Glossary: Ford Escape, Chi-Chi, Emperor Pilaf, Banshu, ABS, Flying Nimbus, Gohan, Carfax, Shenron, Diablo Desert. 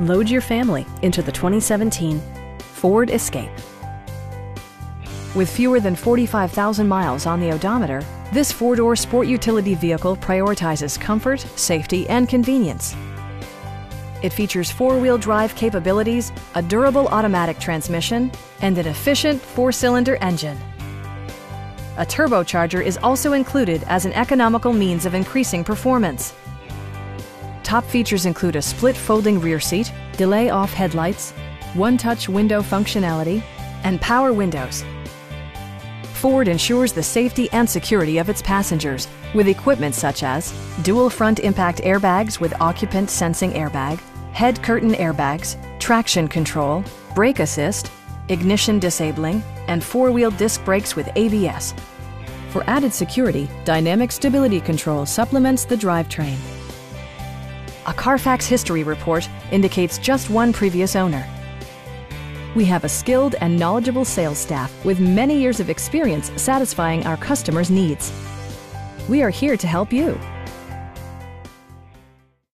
Load your family into the 2017 Ford Escape. With fewer than 45,000 miles on the odometer, this four-door sport utility vehicle prioritizes comfort, safety, and convenience. It features four-wheel drive capabilities, a durable automatic transmission, and an efficient four-cylinder engine. A turbocharger is also included as an economical means of increasing performance. Top features include a split folding rear seat, delay-off headlights, one-touch window functionality, and power windows. Ford ensures the safety and security of its passengers with equipment such as dual front impact airbags with occupant sensing airbag, head curtain airbags, traction control, brake assist, ignition disabling, and four-wheel disc brakes with ABS. For added security, dynamic stability control supplements the drivetrain. A Carfax history report indicates just one previous owner. We have a skilled and knowledgeable sales staff with many years of experience satisfying our customers' needs. We are here to help you.